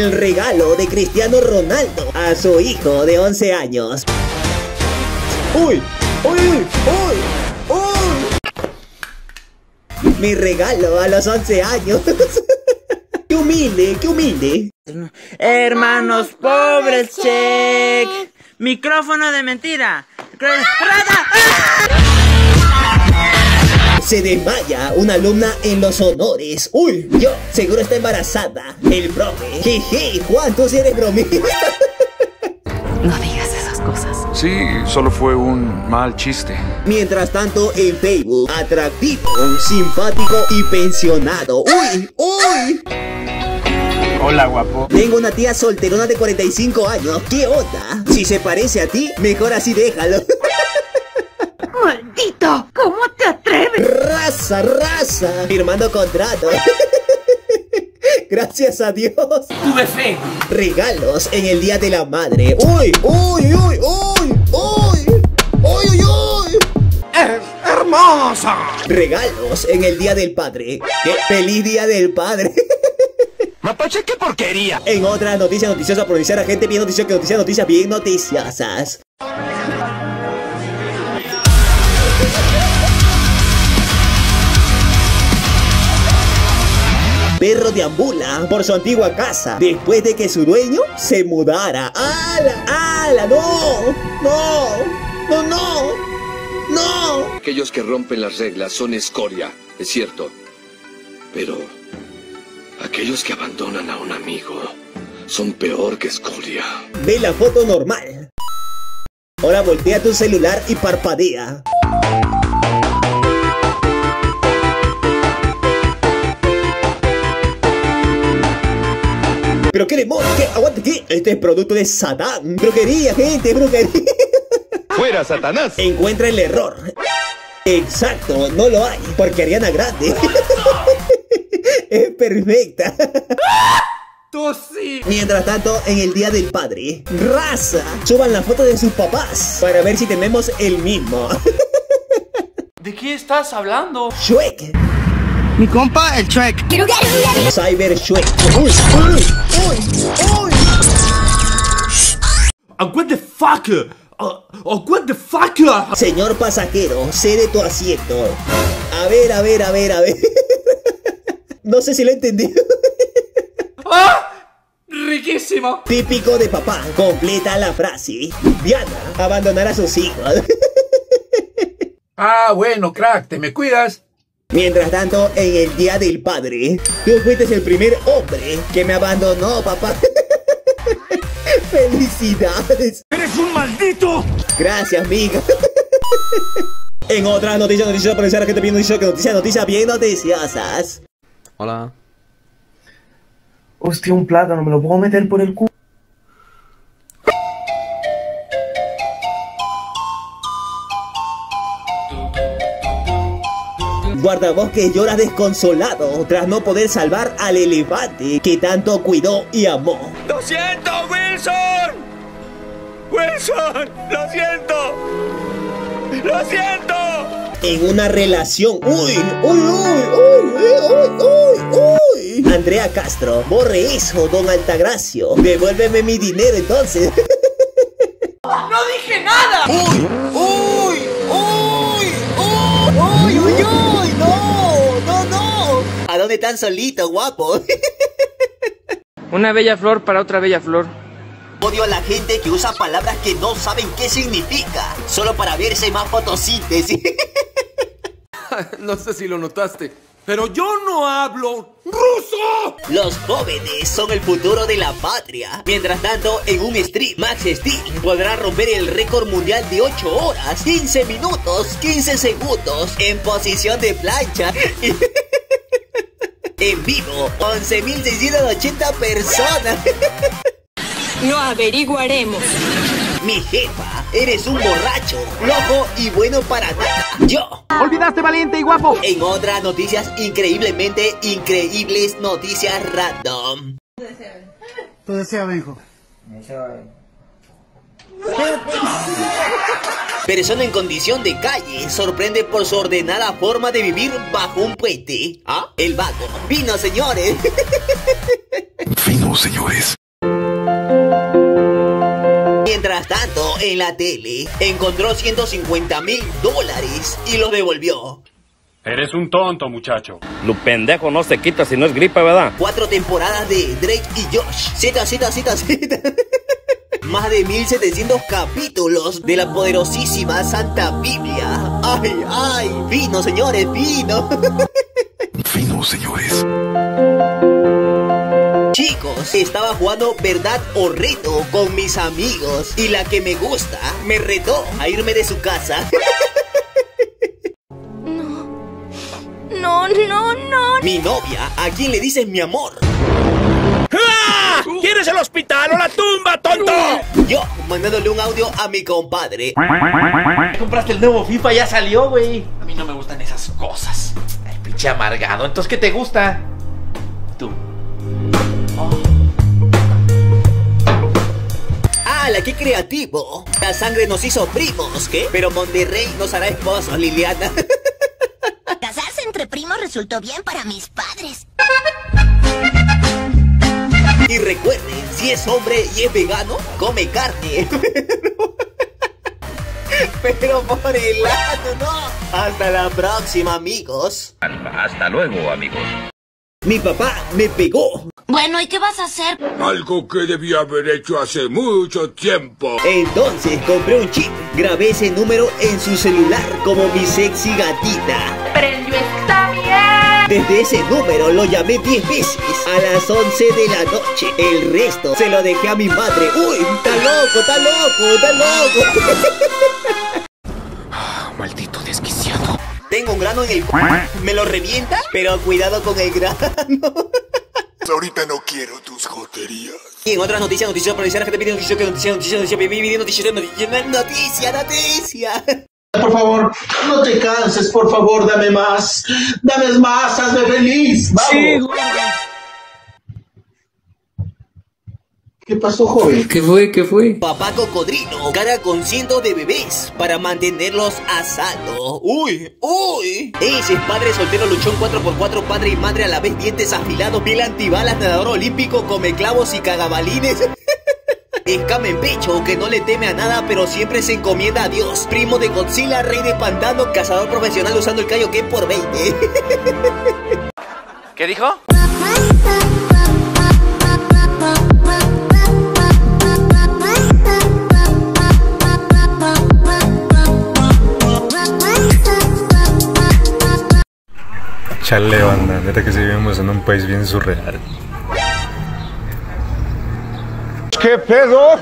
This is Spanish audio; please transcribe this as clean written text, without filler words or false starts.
el regalo de Cristiano Ronaldo a su hijo de 11 años. ¡Uy! ¡Uy! ¡Uy! ¡Uy! Mi regalo a los 11 años. ¡Qué humilde! ¡Qué humilde! Hermanos pobres, check. Micrófono de mentira. Se desmaya una alumna en los honores. ¡Uy! Yo, seguro está embarazada. El profe. Jeje, Juan, tú sí eres bromista. No digas esas cosas. Sí, solo fue un mal chiste. Mientras tanto, en Facebook, atractivo, simpático y pensionado. ¡Uy! ¡Uy! Hola, guapo. Tengo una tía solterona de 45 años. ¿Qué onda? Si se parece a ti, mejor así déjalo. ¡Maldito! ¿Cómo te atreves? ¡Raza, raza! Firmando contrato. Gracias a Dios. Tuve fe. Regalos en el Día de la Madre. ¡Uy! ¡Uy! ¡Uy! ¡Uy! ¡Uy! ¡Uy! ¡Uy! ¡Uy! ¡Es hermosa! Regalos en el Día del Padre. ¡Qué feliz Día del Padre! ¡Mapache, qué porquería! En otra noticia noticiosa, por iniciar a gente bien noticiosa, que noticias, noticias bien noticiosas. Perro deambula por su antigua casa después de que su dueño se mudara. ¡Ala! ¡Ala! ¡No! ¡No! ¡No! ¡No! ¡No! Aquellos que rompen las reglas son escoria, es cierto. Pero aquellos que abandonan a un amigo son peor que escoria. Ve la foto normal. Ahora voltea tu celular y parpadea. Pero qué demonios, ¿qué? Aguante, ¿qué? Este es producto de Satán. Brujería, gente, brujería. Fuera, Satanás. Encuentra el error. Exacto, no lo hay. Porque Ariana Grande es perfecta. Tú sí. Mientras tanto, en el Día del Padre, raza, suban la foto de sus papás para ver si tenemos el mismo. ¿De qué estás hablando? Schweik. Mi compa, el Shrek. Cyber Shrek. Uy, uy, uy, uy. What the fuck? What the fuck? Señor pasajero, cede tu asiento. A ver, a ver, a ver, a ver. No sé si lo he entendido. ¡Ah! Riquísimo. Típico de papá. Completa la frase. Diana, abandonar a sus hijos. Ah, bueno, crack, te me cuidas. Mientras tanto, en el Día del Padre, tú fuiste el primer hombre que me abandonó, papá. ¡Felicidades! ¡Eres un maldito! Gracias, amiga. En otra noticia noticiosa, por la gente bien noticiosa, que noticias bien noticiosas. Hola. Hostia, un plátano, ¿me lo puedo meter por el culo? Guardabosques llora desconsolado tras no poder salvar al elefante que tanto cuidó y amó. ¡Lo siento, Wilson! ¡Wilson! ¡Lo siento! ¡Lo siento! En una relación. ¡Uy! ¡Uy! ¡Uy! ¡Uy! ¡Uy! ¡Uy! Andrea Castro, borre eso, Don Altagracio. Devuélveme mi dinero entonces. ¡No dije nada! ¡Uy! ¡Uy! ¡Uy! ¡Uy! ¡Uy! ¡Uy! ¡Uy! ¡No! ¡No, no! ¿A dónde tan solito, guapo? Una bella flor para otra bella flor. Odio a la gente que usa palabras que no saben qué significa, solo para verse más fotosíntesis. No sé si lo notaste, pero yo no hablo ruso. Los jóvenes son el futuro de la patria. Mientras tanto, en un stream, Max Steel podrá romper el récord mundial de 8 horas, 15 minutos, 15 segundos en posición de plancha. En vivo, 11.680 personas. Lo averiguaremos. Mi jefa, eres un borracho, loco y bueno para nada. Yo. Olvidaste, valiente y guapo. En otras noticias increíblemente increíbles, noticias random. Tu deseo, hijo. Persona en condición de calle sorprende por su ordenada forma de vivir bajo un puente. ¿Ah? El vago. Vino, señores. Ay, no, señores. Mientras tanto, en la tele, encontró $150.000 y los devolvió. Eres un tonto, muchacho. Lo pendejo no se quita si no es gripe, ¿verdad? 4 temporadas de Drake y Josh. Z. Más de 1700 capítulos de la poderosísima Santa Biblia. Ay, ay, vino, señores, vino. Vino, señores. Chicos, estaba jugando verdad o reto con mis amigos y la que me gusta me retó a irme de su casa. No. Mi novia, ¿a quién le dices mi amor? ¡Ah! ¿Quieres el hospital o la tumba, tonto? Yo, mandándole un audio a mi compadre. Compraste el nuevo FIFA, ya salió, güey. A mí no me gustan esas cosas. Ay, pinche amargado. Entonces, ¿qué te gusta? Tú. Oh. ¡Hala, qué creativo! La sangre nos hizo primos, ¿qué? Pero Monterrey nos hará esposos, Liliana. Casarse entre primos resultó bien para mis padres. Y recuerden, si es hombre y es vegano, come carne. Pero por el lado no. Hasta la próxima, amigos. Hasta luego, amigos. Mi papá me pegó. Bueno, ¿y qué vas a hacer? Algo que debía haber hecho hace mucho tiempo. Entonces compré un chip. Grabé ese número en su celular como mi sexy gatita. ¡Prendió esta mierda! Desde ese número lo llamé 10 veces a las 11 de la noche. El resto se lo dejé a mi madre. ¡Uy! ¡Está loco, está loco, está loco! Maldito desquiciado. Tengo un grano en el... ¿Me lo revienta? Pero cuidado con el grano. Ahorita no quiero tus joterías. Y en otras noticias, noticias. Por favor, no te canses, por favor, dame más, hazme feliz, vamos. Sí, ¿qué pasó, joven? ¿Qué fue? Papá cocodrilo carga con cientos de bebés para mantenerlos a salvo. ¡Uy! Ese es padre soltero luchón 4x4, padre y madre a la vez, dientes afilados, piel antibalas, nadador olímpico, come clavos y cagabalines. Escama en pecho, que no le teme a nada, pero siempre se encomienda a Dios. Primo de Godzilla, rey de pantano, cazador profesional usando el callo que por 20. ¿Qué dijo? Chale, banda, mira que sí vivimos en un país bien surreal. ¿Qué pedo?